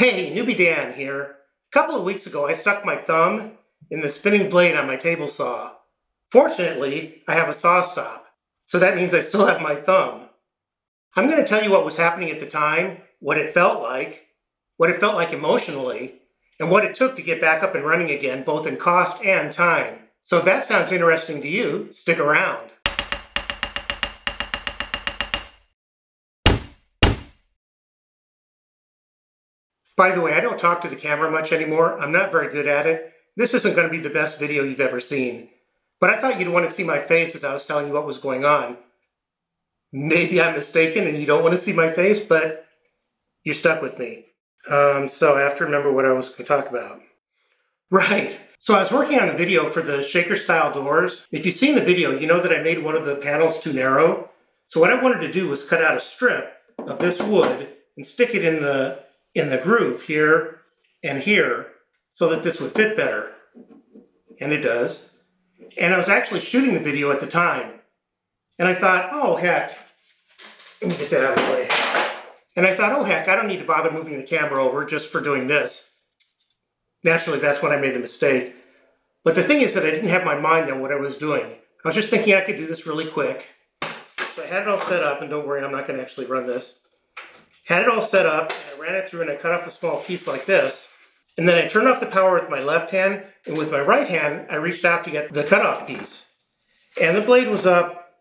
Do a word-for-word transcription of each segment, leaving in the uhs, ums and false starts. Hey, Newbie Dan here. A couple of weeks ago, I stuck my thumb in the spinning blade on my table saw. Fortunately, I have a saw stop, so that means I still have my thumb. I'm going to tell you what was happening at the time, what it felt like, what it felt like emotionally, and what it took to get back up and running again, both in cost and time. So if that sounds interesting to you, stick around. By the way, I don't talk to the camera much anymore. I'm not very good at it. This isn't going to be the best video you've ever seen. But I thought you'd want to see my face as I was telling you what was going on. Maybe I'm mistaken and you don't want to see my face, but you're stuck with me. Um, so I have to remember what I was going to talk about. Right. So I was working on a video for the shaker style doors. If you've seen the video, you know that I made one of the panels too narrow. So what I wanted to do was cut out a strip of this wood and stick it in the in the groove here and here so that this would fit better. And it does. And I was actually shooting the video at the time. And I thought, oh heck, let me get that out of the way. And I thought, oh heck, I don't need to bother moving the camera over just for doing this. Naturally, that's when I made the mistake. But the thing is that I didn't have my mind on what I was doing. I was just thinking I could do this really quick. So I had it all set up, and don't worry, I'm not gonna actually run this. Had it all set up, and I ran it through and I cut off a small piece like this. And then I turned off the power with my left hand, and with my right hand, I reached out to get the cutoff piece. And the blade was up,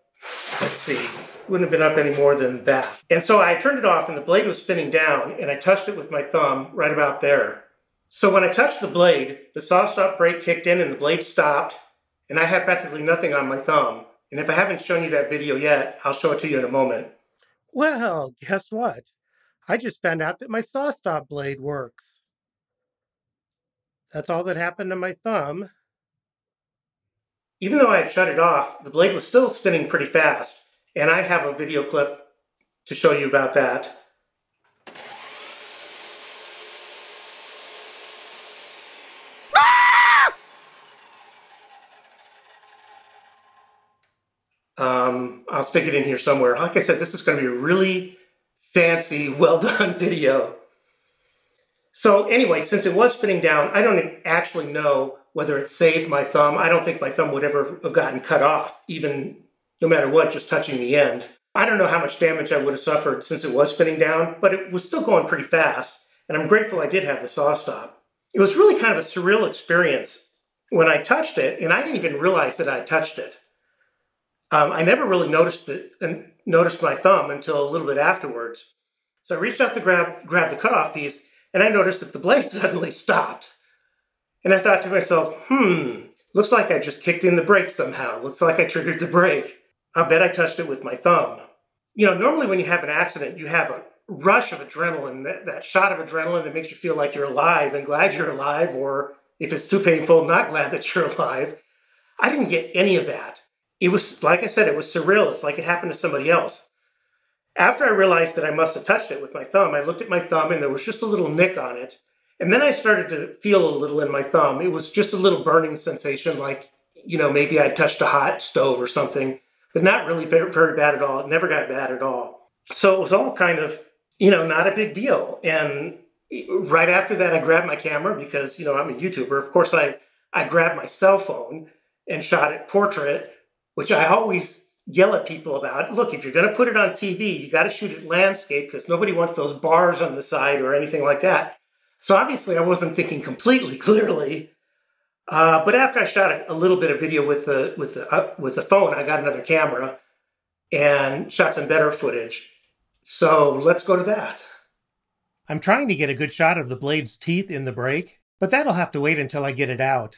let's see, wouldn't have been up any more than that. And so I turned it off and the blade was spinning down, and I touched it with my thumb right about there. So when I touched the blade, the SawStop brake kicked in and the blade stopped, and I had practically nothing on my thumb. And if I haven't shown you that video yet, I'll show it to you in a moment. Well, guess what? I just found out that my SawStop blade works. That's all that happened to my thumb. Even though I had shut it off, the blade was still spinning pretty fast, and I have a video clip to show you about that. Ah! Um, I'll stick it in here somewhere. Like I said, this is going to be a really fancy, well-done video. So anyway, since it was spinning down, I don't actually know whether it saved my thumb. I don't think my thumb would ever have gotten cut off, even no matter what, just touching the end. I don't know how much damage I would have suffered since it was spinning down, but it was still going pretty fast, and I'm grateful I did have the SawStop. It was really kind of a surreal experience when I touched it, and I didn't even realize that I touched it. Um, I never really noticed it, and noticed my thumb until a little bit afterwards. So I reached out to grab, grab the cutoff piece, and I noticed that the blade suddenly stopped. And I thought to myself, hmm, looks like I just kicked in the brake somehow. Looks like I triggered the brake. I bet I touched it with my thumb. You know, normally when you have an accident, you have a rush of adrenaline, that, that shot of adrenaline that makes you feel like you're alive and glad you're alive, or if it's too painful, not glad that you're alive. I didn't get any of that. It was, like I said, it was surreal. It's like it happened to somebody else. After I realized that I must have touched it with my thumb, I looked at my thumb and there was just a little nick on it. And then I started to feel a little in my thumb. It was just a little burning sensation, like, you know, maybe I touched a hot stove or something, but not really very, very bad at all. It never got bad at all. So it was all kind of, you know, not a big deal. And right after that, I grabbed my camera because, you know, I'm a YouTuber. Of course, I, I grabbed my cell phone and shot it portrait, which I always yell at people about. Look, if you're going to put it on T V, you got to shoot it landscape because nobody wants those bars on the side or anything like that. So obviously I wasn't thinking completely clearly. Uh, but after I shot a, a little bit of video with the, with, the, uh, with the phone, I got another camera and shot some better footage. So let's go to that. I'm trying to get a good shot of the blade's teeth in the brake, but that'll have to wait until I get it out.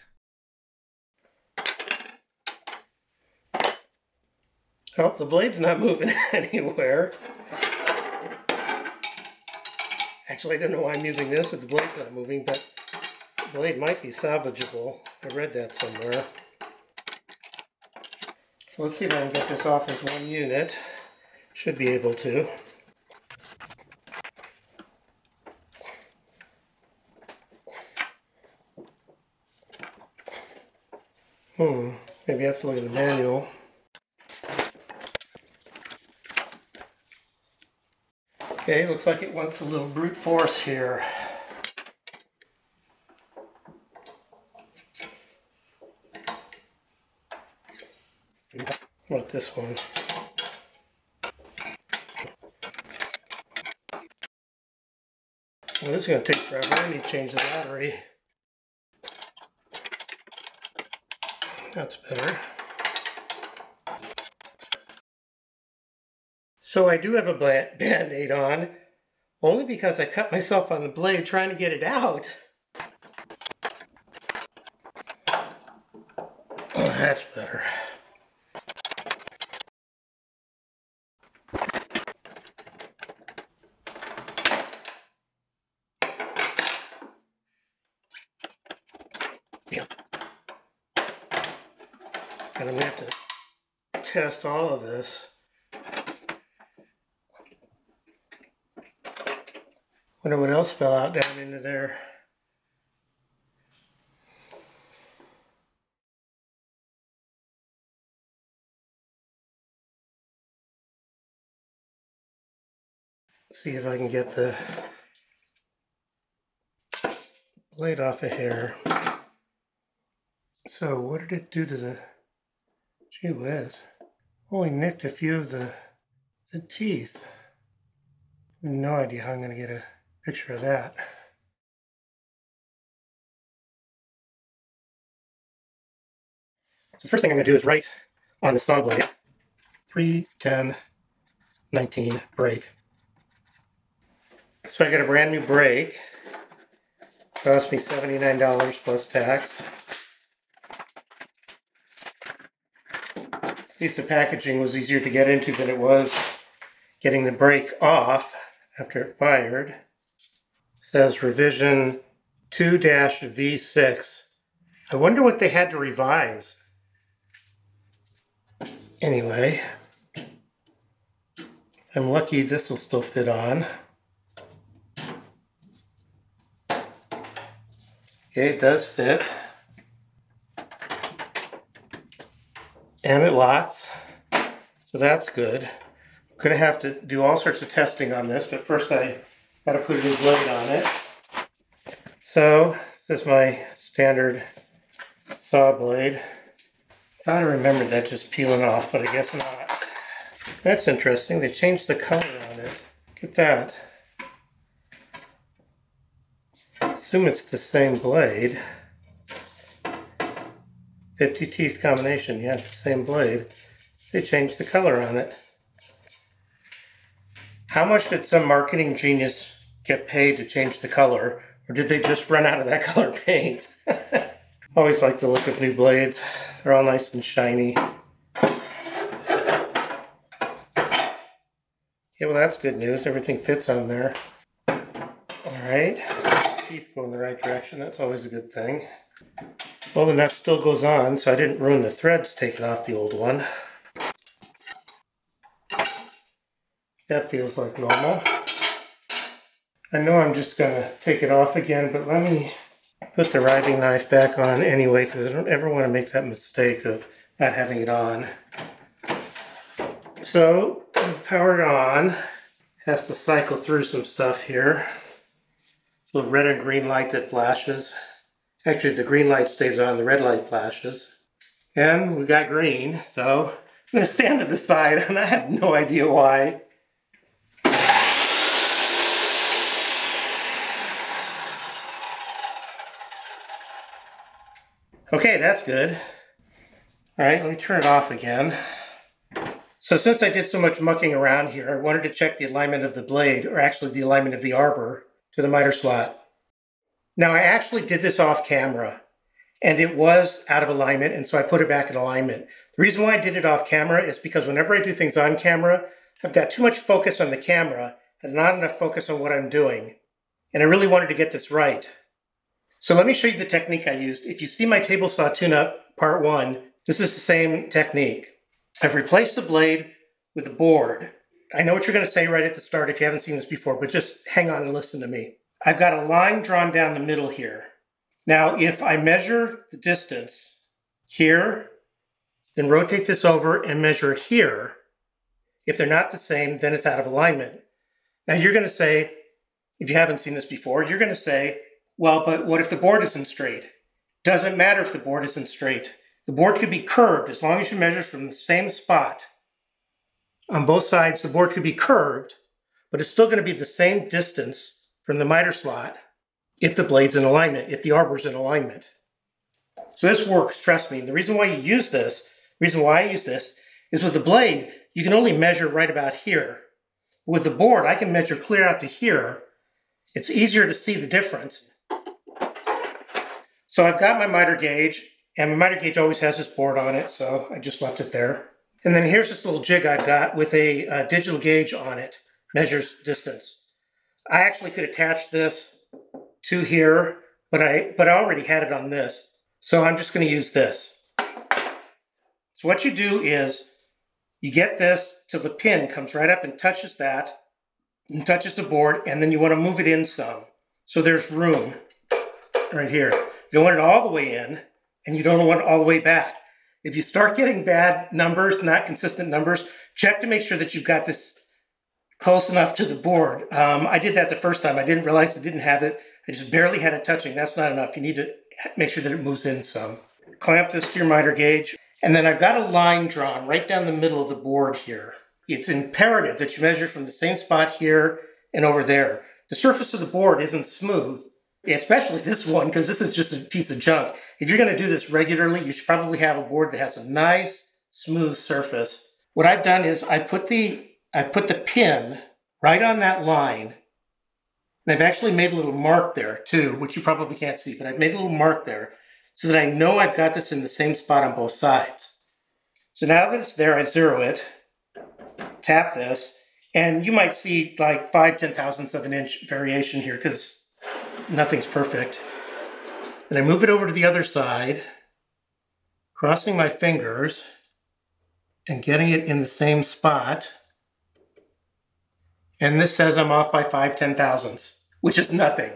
Oh, the blade's not moving anywhere. Actually, I don't know why I'm using this if the blade's not moving, but the blade might be salvageable. I read that somewhere. So let's see if I can get this off as one unit. Should be able to. Hmm, maybe I have to look at the manual. Okay, looks like it wants a little brute force here. What about this one? Well, this is going to take forever. I need to change the battery. That's better. So I do have a band-aid on, only because I cut myself on the blade trying to get it out. Oh, that's better. And I'm going to have to test all of this. Wonder what else fell out down into there. Let's see if I can get the blade off of here. So what did it do to the... Gee whiz. Only nicked a few of the, the teeth. No idea how I'm going to get a picture of that. So the first thing I'm going to do is write on the saw blade three ten nineteen brake. So I got a brand new brake. Cost me seventy-nine dollars plus tax. At least the packaging was easier to get into than it was getting the brake off after it fired. Says revision two V six. I wonder what they had to revise. Anyway, if I'm lucky, this will still fit on. Okay, it does fit. And it locks. So that's good. I'm going to have to do all sorts of testing on this, but first I got to put a new blade on it. So this is my standard saw blade. Thought I remembered that just peeling off, but I guess not. That's interesting. They changed the color on it. Look at that. I assume it's the same blade. fifty teeth combination. Yeah, it's the same blade. They changed the color on it. How much did some marketing genius get paid to change the color? Or did they just run out of that color paint? Always like the look of new blades. They're all nice and shiny. Yeah, well that's good news. Everything fits on there. Alright. Teeth go in the right direction. That's always a good thing. Well, the nut still goes on, so I didn't ruin the threads taking off the old one. That feels like normal. I know I'm just going to take it off again, but let me put the riving knife back on anyway, because I don't ever want to make that mistake of not having it on. So, powered on. Has to cycle through some stuff here. Little red and green light that flashes. Actually, the green light stays on, the red light flashes. And we got green, so I'm going to stand to the side, and I have no idea why. Okay, that's good. All right, let me turn it off again. So since I did so much mucking around here, I wanted to check the alignment of the blade, or actually the alignment of the arbor, to the miter slot. Now, I actually did this off camera, and it was out of alignment, and so I put it back in alignment. The reason why I did it off camera is because whenever I do things on camera, I've got too much focus on the camera and not enough focus on what I'm doing. And I really wanted to get this right. So let me show you the technique I used. If you see my table saw tune-up part one, this is the same technique. I've replaced the blade with a board. I know what you're going to say right at the start if you haven't seen this before, but just hang on and listen to me. I've got a line drawn down the middle here. Now, if I measure the distance here, then rotate this over and measure it here. If they're not the same, then it's out of alignment. Now, you're going to say, if you haven't seen this before, you're going to say, well, but what if the board isn't straight? Doesn't matter if the board isn't straight. The board could be curved as long as you measure from the same spot on both sides. The board could be curved, but it's still going to be the same distance from the miter slot if the blade's in alignment, if the arbor's in alignment. So this works, trust me. And the reason why you use this, the reason why I use this, is with the blade, you can only measure right about here. With the board, I can measure clear out to here. It's easier to see the difference. So I've got my miter gauge, and my miter gauge always has this board on it, so I just left it there. And then here's this little jig I've got with a uh, digital gauge on it, measures distance. I actually could attach this to here, but I, but I already had it on this. So I'm just going to use this. So what you do is you get this till the pin comes right up and touches that, and touches the board, and then you want to move it in some. So there's room right here. You don't want it all the way in, and you don't want it all the way back. If you start getting bad numbers, not consistent numbers, check to make sure that you've got this close enough to the board. Um, I did that the first time. I didn't realize I didn't have it. I just barely had it touching. That's not enough. You need to make sure that it moves in some. Clamp this to your miter gauge. And then I've got a line drawn right down the middle of the board here. It's imperative that you measure from the same spot here and over there. The surface of the board isn't smooth, especially this one, because this is just a piece of junk. If you're going to do this regularly, you should probably have a board that has a nice, smooth surface. What I've done is I put the, I put the pin right on that line, and I've actually made a little mark there too, which you probably can't see, but I've made a little mark there so that I know I've got this in the same spot on both sides. So now that it's there, I zero it, tap this, and you might see like five ten thousandths of an inch variation here because nothing's perfect. Then I move it over to the other side, crossing my fingers and getting it in the same spot. And this says I'm off by five ten thousandths, which is nothing.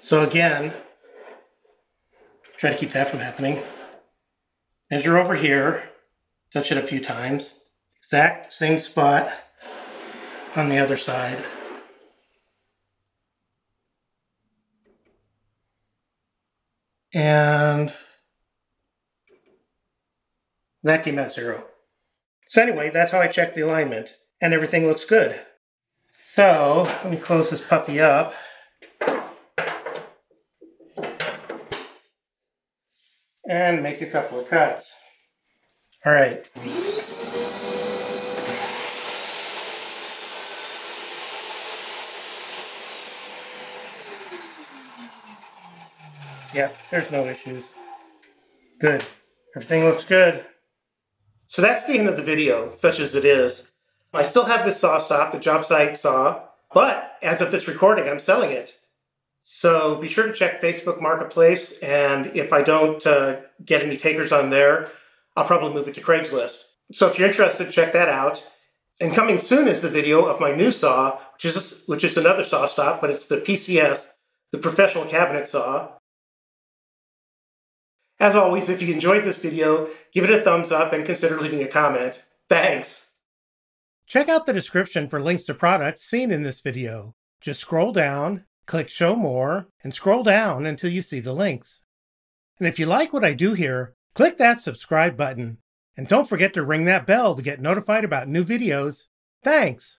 So again, try to keep that from happening. Measure over here, touch it a few times. Exact same spot on the other side. And that came out zero. So anyway, that's how I checked the alignment, and everything looks good. So let me close this puppy up. And make a couple of cuts. All right. Yeah, there's no issues. Good. Everything looks good. So that's the end of the video, such as it is. I still have this SawStop, the job site saw, but as of this recording, I'm selling it. So be sure to check Facebook Marketplace, and if I don't uh, get any takers on there, I'll probably move it to Craigslist. So if you're interested, check that out. And coming soon is the video of my new saw, which is, which is another SawStop, but it's the P C S, the Professional Cabinet Saw. As always, if you enjoyed this video, give it a thumbs up and consider leaving a comment. Thanks! Check out the description for links to products seen in this video. Just scroll down, click Show More, and scroll down until you see the links. And if you like what I do here, click that subscribe button. And don't forget to ring that bell to get notified about new videos. Thanks!